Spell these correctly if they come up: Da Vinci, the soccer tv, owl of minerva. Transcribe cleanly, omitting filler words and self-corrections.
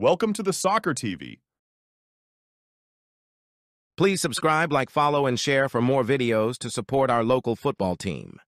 Welcome to the Soccer TV. Please subscribe, like, follow, and share for more videos to support our local football team.